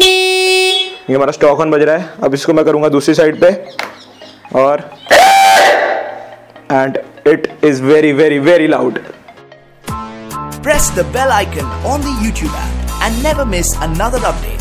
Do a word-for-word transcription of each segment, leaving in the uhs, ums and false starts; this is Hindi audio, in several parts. ये हमारा स्टॉक ऑन बज रहा है। अब इसको मैं करूँगा दूसरी साइड पे और and it is very very very loud. Press the bell icon on the YouTube app and never miss another update.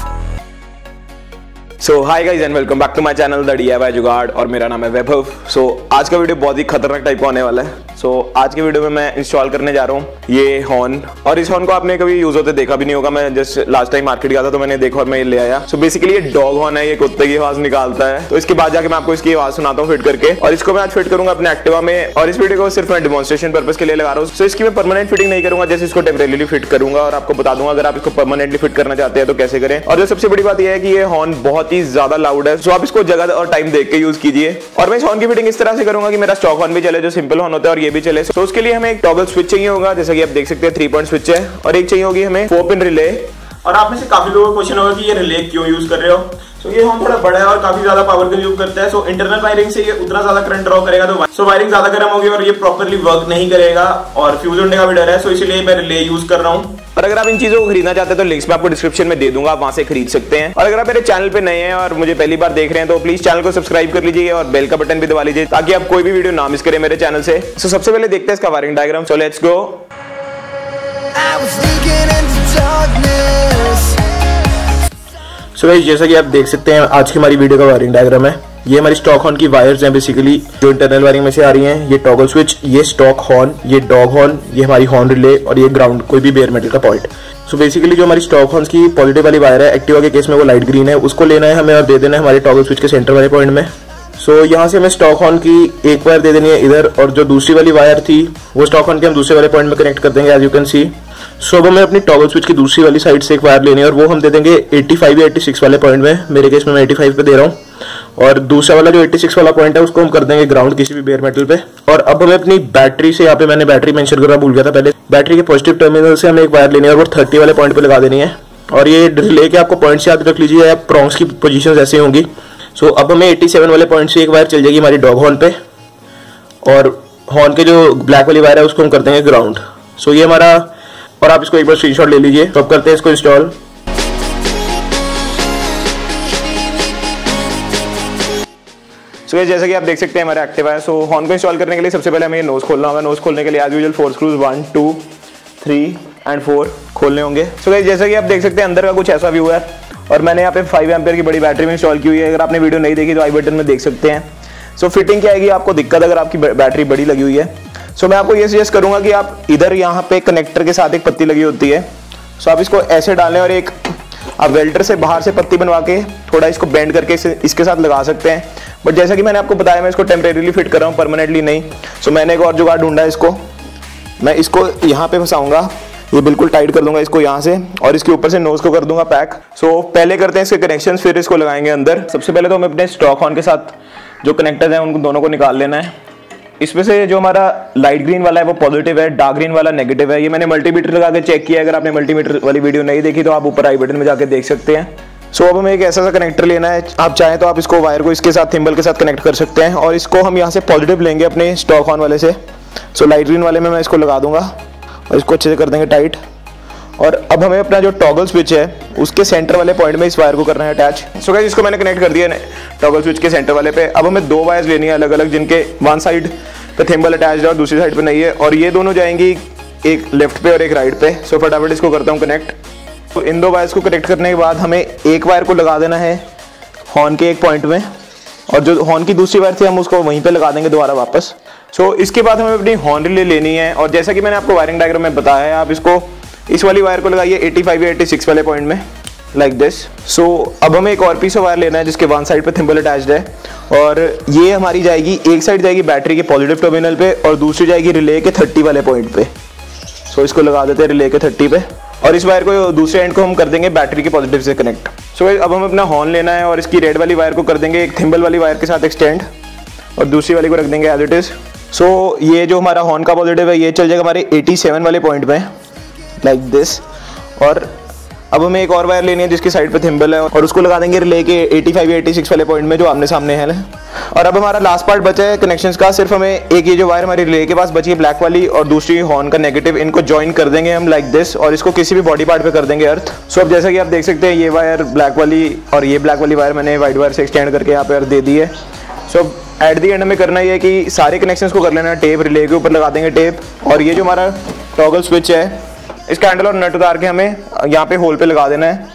So hi guys and welcome back to my channel the DIY Jugaad, और मेरा नाम है वैभव। सो so, आज का वीडियो बहुत ही खतरनाक टाइप का होने वाला है। सो so, आज के वीडियो में मैं इंस्टॉल करने जा रहा हूँ ये हॉर्न, और इस हॉर्न को आपने कभी यूज होते देखा भी नहीं होगा। मैं जस्ट लास्ट टाइम मार्केट गया था तो मैंने देखा और मैं ये ले आया। सो so, बेसिकली ये डॉग हॉर्न है, ये कुत्ते की आवाज निकालता है। तो इसके बाद जाके मैं आपको इसकी आवाज सुनाता हूँ फिट करके, और इसको मैं आज फिट करूंगा अपने एक्टिवा में। और इस वीडियो को सिर्फ मैं डेमोन्स्ट्रेशन पर्पज के लिए लगा रहा हूँ। सो इसकी मैं परमानेंट फिटिंग नहीं करूंगा, जैसे इसको टेम्परेरीली फिट करूंगा और आपको बता दूंगा अगर आप इसको परमानेंटली फिट करना चाहते हैं तो कैसे करें। और जो सबसे बड़ी बात यह है कि ये हॉर्न बहुत ही ज्यादा लाउड है। सो आप इसको जगह और टाइम देख के यूज कीजिए। और मैं इस हॉर्न की फिटिंग इस तरह से करूंगा कि मेरा स्टॉक हॉर्न भी चले, जो सिंपल हॉर्न होता है, ये भी चले। तो उसके लिए हमें एक टॉगल स्विच चाहिए होगा, जैसा कि आप देख सकते हैं थ्री पॉइंट स्विच है, और एक चाहिए होगी हमें फोर पिन रिले। और आप में से काफी लोगों का क्वेश्चन होगा कि ये रिले क्यों यूज कर रहे हो। तो so, ये हम थोड़ा बड़ा है और काफी ज्यादा पावर कंज्यूम करता है। सो so, इंटरनल वायरिंग से ये उतना ज्यादा करंट ड्रॉ करेगा तो सो so, वायरिंग ज्यादा गर्म होगी और ये प्रॉपरली वर्क नहीं करेगा और फ्यूज होने का भी डर है। सो so, इसलिए मैं रिले यूज कर रहा हूँ। और अगर आप इन चीजों को खरीदना चाहते हैं तो लिंक्स मैं आपको डिस्क्रिप्शन में दे दूंगा, आप वहां से खरीद सकते हैं। और अगर आप मेरे चैनल पे नए हैं और मुझे पहली बार देख रहे हैं तो प्लीज चैनल को सब्सक्राइब कर लीजिए और बेल का बटन भी दबा लीजिए ताकि आप कोई भी वीडियो ना मिस करें मेरे चैनल से। सो सबसे पहले देखते हैं इसका wiring diagram. So let's go. So guys, जैसा कि आप देख सकते हैं आज की हमारी वीडियो का वायरिंग डायग्राम है। ये हमारी स्टॉक हॉर्न की वायर्स हैं बेसिकली, जो इंटरनल वायरिंग में से आ रही हैं। ये टॉगल स्विच, ये स्टॉक हॉर्न, ये डॉग हॉर्न, ये हमारी हॉर्न रिले, और ये ग्राउंड कोई भी बेयर मेटल का पॉइंट। सो बेसिकली जो हमारी स्टॉक हॉर्न की पॉजिटिव वाली वायर है, एक्टिवा के केस में वो लाइट ग्रीन है, उसको लेना है हमें और दे देना है हमारे टॉगल स्विच के सेंटर वाले पॉइंट में। सो so, यहाँ से हमें स्टॉक हॉर्न की एक वायर दे देनी है इधर, और जो दूसरी वाली वायर थी वो स्टॉक हॉर्न के हम दूसरे वाले पॉइंट में कनेक्ट कर देंगे, as you can see. So अब हमें अपनी टॉगल स्विच की दूसरी वाली साइड से एक वायर लेनी है और वो हम दे देंगे पचासी या छियासी वाले पॉइंट में। मेरे केस में मैं पचासी पे दे रहा हूँ, और दूसरा वाला जो छियासी वाला पॉइंट है उसको हम कर देंगे ग्राउंड किसी भी बेयर मेटल पे। और अब हमें अपनी बैटरी से, यहाँ पे मैंने बैटरी मेंशन करना भूल गया था पहले, बैटरी के पॉजिटिव टर्मिनल से हमें एक वायर लेनी है और वो तीस वाले पॉइंट पे लगा देनी है। और ये रिले के आपको पॉइंट्स याद रख लीजिए, या प्रॉन्ग्स की पोजीशंस ऐसे होंगी। सो so, अब हमें सत्तासी वाले पॉइंट से एक वायर चल जाएगी हमारी डॉग हॉर्न पे, और हॉर्न के जो ब्लैक वाली वायर है उसको हम कर देंगे ग्राउंड। सो so, ये हमारा, और आप इसको एक बार स्क्रीनशॉट ले लीजिए। तो अब करते हैं इसको इंस्टॉल। सो so, जैसा कि आप देख सकते हैं हमारा एक्टिवा है। सो so, हॉर्न को इंस्टॉल करने के लिए सबसे पहले हमें ये नोज खोलना होगा। नोज खोलने के लिए as usual four screws one two three and four खोलने होंगे। सो so, जैसा कि आप देख सकते हैं अंदर का कुछ ऐसा व्यू है, और मैंने यहाँ पे फाइव एम्पियर की बड़ी बैटरी में इंस्टॉल की हुई है। अगर आपने वीडियो नहीं देखी तो आई बटन में देख सकते हैं। सो so, फिटिंग क्या आएगी आपको दिक्कत अगर आपकी बैटरी बड़ी लगी हुई है। सो so, मैं आपको ये सजेस्ट करूंगा कि आप इधर यहाँ पे कनेक्टर के साथ एक पत्ती लगी होती है। सो so, आप इसको ऐसे डालें और एक आप वेल्टर से बाहर से पत्ती बनवा के थोड़ा इसको बेंड करके इस, इसके साथ लगा सकते हैं। बट जैसा कि मैंने आपको बताया मैं इसको टेम्परेरीली फिट कर रहा हूँ, परमानेंटली नहीं। सो so, मैंने एक और जुगाड़ ढूंढा है। इसको मैं इसको यहाँ पे फंसाऊँगा, ये बिल्कुल टाइट कर दूंगा इसको यहाँ से, और इसके ऊपर से नोज को कर दूंगा पैक। सो so, पहले करते हैं इसके कनेक्शंस, फिर इसको लगाएंगे अंदर। सबसे पहले तो हमें अपने स्टॉक हॉर्न के साथ जो कनेक्टर है उनको दोनों को निकाल लेना है। इसमें से जो हमारा लाइट ग्रीन वाला है वो पॉजिटिव है, डार्क ग्रीन वाला नेगेटिव है। ये मैंने मल्टीमीटर लगा के चेक किया है, अगर आपने मल्टीमीटर वाली वीडियो नहीं देखी तो आप ऊपर आई बटन में जाके देख सकते हैं। सो so, अब हमें एक ऐसा सा कनेक्टर लेना है, आप चाहें तो आप इसको वायर को इसके साथ थिम्बल के साथ कनेक्ट कर सकते हैं। और इसको हम यहाँ से पॉजिटिव लेंगे अपने स्टॉक हॉर्न वाले से। सो लाइट ग्रीन वाले में मैं इसको लगा दूंगा और इसको अच्छे से कर देंगे टाइट। और अब हमें अपना जो टॉगल स्विच है उसके सेंटर वाले पॉइंट में इस वायर को करना है अटैच। सो गाइस, इसको मैंने कनेक्ट कर दिया है टॉगल स्विच के सेंटर वाले पे। अब हमें दो वायर्स लेनी है अलग अलग, जिनके वन साइड पे थिम्बल अटैच है और दूसरी साइड पे नहीं है, और ये दोनों जाएंगी एक लेफ्ट पे और एक राइट पे। सो फटाफट इसको करता हूँ कनेक्ट। तो इन दो वायर्स को कनेक्ट करने के बाद हमें एक वायर को लगा देना है हॉर्न के एक पॉइंट में, और जो हॉर्न की दूसरी वायर थी हम उसको वहीं पे लगा देंगे दोबारा वापस। सो so, इसके बाद हमें अपनी हॉर्न रिले लेनी है, और जैसा कि मैंने आपको वायरिंग डायग्राम में बताया है, आप इसको इस वाली वायर को लगाइए पचासी या छियासी वाले पॉइंट में, लाइक दिस। सो अब हमें एक और पीस ऑफ वायर लेना है जिसके वन साइड पे थिम्बल अटैच्ड है, और ये हमारी जाएगी, एक साइड जाएगी बैटरी के पॉजिटिव टर्मिनल पे और दूसरी जाएगी रिले के तीस वाले पॉइंट पे। सो so, इसको लगा देते हैं रिले के तीस पे, और इस वायर को दूसरे एंड को हम कर देंगे बैटरी के पॉजिटिव से कनेक्ट। सो so, अब हमें अपना हॉर्न लेना है और इसकी रेड वाली वायर को कर देंगे एक थिम्बल वाली वायर के साथ एक्सटेंड, और दूसरी वाली को रख देंगे as it is. So so, ये जो हमारा हॉर्न का पॉजिटिव है ये चल जाएगा हमारे सत्तासी वाले पॉइंट में, लाइक like दिस। और अब हमें एक और वायर लेनी है जिसकी साइड पे थिम्बल है और उसको लगा देंगे रिले के पचासी या छियासी वाले पॉइंट में जो आमने सामने है। और अब हमारा लास्ट पार्ट बचा है कनेक्शंस का, सिर्फ हमें एक ये जो वायर हमारी रिले के पास बची है ब्लैक वाली और दूसरी हॉर्न का नेगेटिव, इनको ज्वाइन कर देंगे हम लाइक दिस और इसको किसी भी बॉडी पार्ट पे कर देंगे अर्थ। सो अब जैसा कि आप देख सकते हैं ये वायर ब्लैक वाली और ये ब्लैक वाली वायर मैंने वाइट वायर से एक्सटेंड करके यहाँ पे अर्थ दे दी है। सो अब एट दी एंड हमें करना ये है कि सारे कनेक्शंस को कर लेना, टेप रिले के ऊपर लगा देंगे टेप और ये जो हमारा टॉगल स्विच है इसका हैंडल और नट उतार के हमें यहाँ पे होल पे लगा देना है।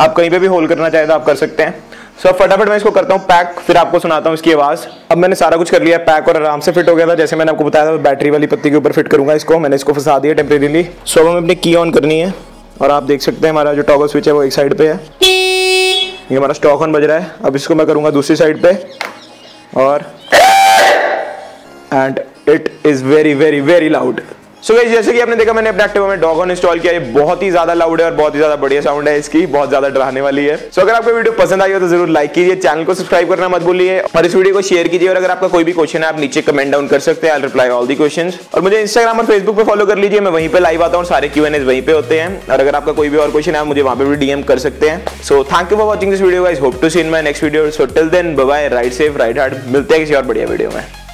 आप कहीं पे भी होल करना चाहे तो आप कर सकते हैं। सो अब फटाफट मैं इसको करता हूँ पैक, फिर आपको सुनाता हूँ इसकी आवाज़। अब मैंने सारा कुछ कर लिया पैक और आराम से फिट हो गया था, जैसे मैंने आपको बताया था बैटरी वाली पत्ती के ऊपर फिट करूँगा इसको, मैंने इसको फंसा दिया टेम्परेरीली। सो अब हमें अपनी की ऑन करनी है और आप देख सकते हैं हमारा जो टॉगल स्विच है वो एक साइड पे है, ये हमारा स्टॉक ऑन बज रहा है। अब इसको मैं करूँगा दूसरी साइड पे और and it is very very very loud. So guys जैसे कि आपने देखा मैंने अपने एक्टिवा में डॉग हॉर्न इंस्टॉल किया, ये बहुत ही ज्यादा लाउड है और बहुत ही ज्यादा बढ़िया साउंड है इसकी, बहुत ज्यादा डराने वाली है। सो so, अगर आपको वीडियो पसंद आई हो तो जरूर लाइक कीजिए, चैनल को सब्सक्राइब करना मत भूलिए और इस वीडियो को शेयर कीजिए। और अगर आपका कोई भी क्वेश्चन है आप नीचे कमेंट डाउन कर सकते हैं, I will reply all the questions. और मुझे इंस्टाग्राम और फेसबुक पे फॉलो कर लीजिए, मैं वहीं पे लाइव आता हूँ, सारे क्यू एंड एज वहीं पे होते हैं। और अगर आपका कोई भी और क्वेश्चन है आप मुझे वहाँ पे भी डीएम कर सकते हैं। So thank you for watching this video guys, hope to see in my next video. So till then bye bye, ride safe ride hard, मिलते हैं किसी और बढ़िया वीडियो में।